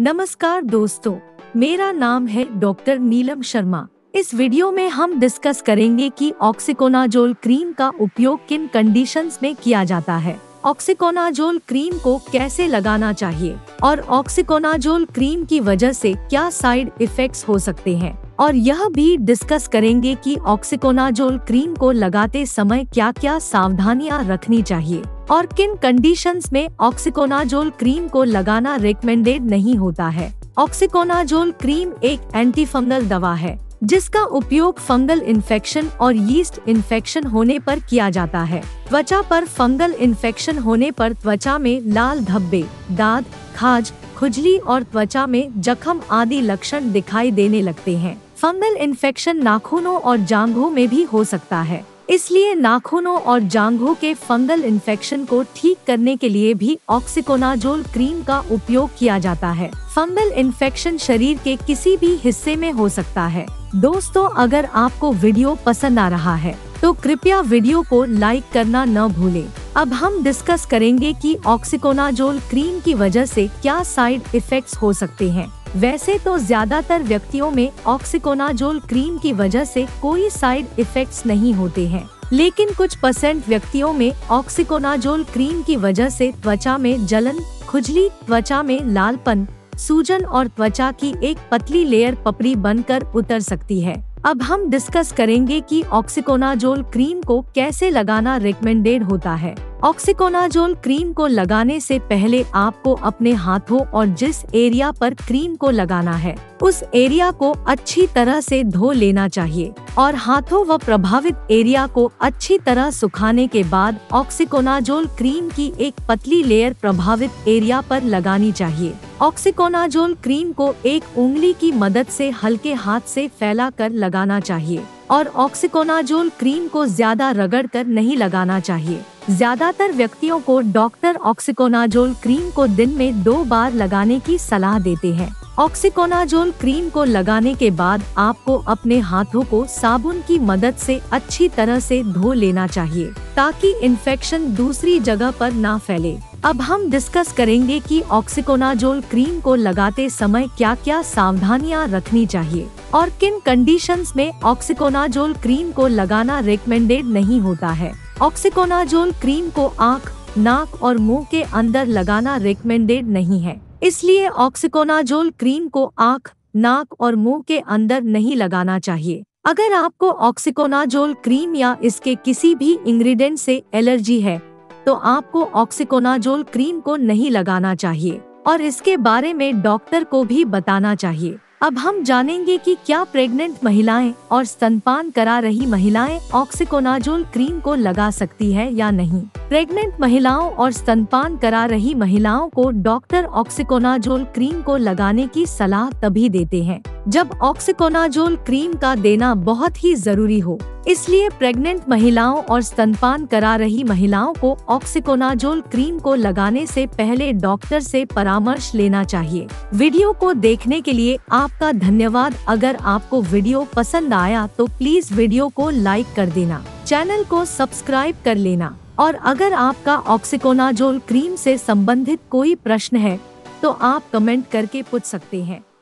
नमस्कार दोस्तों, मेरा नाम है डॉक्टर नीलम शर्मा। इस वीडियो में हम डिस्कस करेंगे कि ऑक्सीकोनाजोल क्रीम का उपयोग किन कंडीशंस में किया जाता है, ऑक्सीकोनाजोल क्रीम को कैसे लगाना चाहिए और ऑक्सीकोनाजोल क्रीम की वजह से क्या साइड इफेक्ट्स हो सकते हैं। और यह भी डिस्कस करेंगे कि ऑक्सीकोनाजोल क्रीम को लगाते समय क्या क्या सावधानियां रखनी चाहिए और किन कंडीशंस में ऑक्सीकोनाजोल क्रीम को लगाना रिकमेंडेड नहीं होता है। ऑक्सीकोनाजोल क्रीम एक एंटीफंगल दवा है जिसका उपयोग फंगल इन्फेक्शन और यीस्ट इन्फेक्शन होने पर किया जाता है। त्वचा पर फंगल इन्फेक्शन होने पर त्वचा में लाल धब्बे, दाद, खाज, खुजली और त्वचा में जख्म आदि लक्षण दिखाई देने लगते हैं। फंगल इन्फेक्शन नाखूनों और जांघों में भी हो सकता है, इसलिए नाखूनों और जांघों के फंगल इन्फेक्शन को ठीक करने के लिए भी ऑक्सीकोनाजोल क्रीम का उपयोग किया जाता है। फंगल इन्फेक्शन शरीर के किसी भी हिस्से में हो सकता है। दोस्तों, अगर आपको वीडियो पसंद आ रहा है तो कृपया वीडियो को लाइक करना न भूलें। अब हम डिस्कस करेंगे कि ऑक्सीकोनाजोल क्रीम की वजह से क्या साइड इफेक्ट्स हो सकते हैं। वैसे तो ज्यादातर व्यक्तियों में ऑक्सीकोनाजोल क्रीम की वजह से कोई साइड इफेक्ट्स नहीं होते हैं, लेकिन कुछ % व्यक्तियों में ऑक्सीकोनाजोल क्रीम की वजह से त्वचा में जलन, खुजली, त्वचा में लालपन, सूजन और त्वचा की एक पतली लेयर पपड़ी बनकर उतर सकती है। अब हम डिस्कस करेंगे कि ऑक्सीकोनाजोल क्रीम को कैसे लगाना रिकमेंडेड होता है। ऑक्सीकोनाजोल क्रीम को लगाने से पहले आपको अपने हाथों और जिस एरिया पर क्रीम को लगाना है उस एरिया को अच्छी तरह से धो लेना चाहिए और हाथों व प्रभावित एरिया को अच्छी तरह सुखाने के बाद ऑक्सीकोनाजोल क्रीम की एक पतली लेयर प्रभावित एरिया पर लगानी चाहिए। ऑक्सीकोनाजोल क्रीम को एक उंगली की मदद से हल्के हाथ से फैलाकर लगाना चाहिए और ऑक्सीकोनाजोल क्रीम को ज्यादा रगड़कर नहीं लगाना चाहिए। ज्यादातर व्यक्तियों को डॉक्टर ऑक्सीकोनाजोल क्रीम को दिन में 2 बार लगाने की सलाह देते हैं। ऑक्सीकोनाजोल क्रीम को लगाने के बाद आपको अपने हाथों को साबुन की मदद से अच्छी तरह से धो लेना चाहिए ताकि इन्फेक्शन दूसरी जगह पर ना फैले। अब हम डिस्कस करेंगे कि ऑक्सीकोनाजोल क्रीम को लगाते समय क्या क्या सावधानियां रखनी चाहिए और किन कंडीशंस में ऑक्सीकोनाजोल क्रीम को लगाना रिकमेंडेड नहीं होता है। ऑक्सीकोनाजोल क्रीम को आँख, नाक और मुंह के अंदर लगाना रिकमेंडेड नहीं है, इसलिए ऑक्सीकोनाजोल क्रीम को आँख, नाक और मुंह के अंदर नहीं लगाना चाहिए। अगर आपको ऑक्सीकोनाजोल क्रीम या इसके किसी भी इंग्रेडिएंट से एलर्जी है तो आपको ऑक्सीकोनाजोल क्रीम को नहीं लगाना चाहिए और इसके बारे में डॉक्टर को भी बताना चाहिए। अब हम जानेंगे कि क्या प्रेग्नेंट महिलाएं और स्तनपान करा रही महिलाएं ऑक्सीकोनाजोल क्रीम को लगा सकती है या नहीं। प्रेग्नेंट महिलाओं और स्तनपान करा रही महिलाओं को डॉक्टर ऑक्सीकोनाजोल क्रीम को लगाने की सलाह तभी देते हैं जब ऑक्सीकोनाजोल क्रीम का देना बहुत ही जरूरी हो। इसलिए प्रेग्नेंट महिलाओं और स्तनपान करा रही महिलाओं को ऑक्सीकोनाजोल क्रीम को लगाने से पहले डॉक्टर से परामर्श लेना चाहिए। वीडियो को देखने के लिए आपका धन्यवाद। अगर आपको वीडियो पसंद आया तो प्लीज वीडियो को लाइक कर देना, चैनल को सब्सक्राइब कर लेना और अगर आपका ऑक्सीकोनाजोल क्रीम से संबंधित कोई प्रश्न है तो आप कमेंट करके पूछ सकते हैं।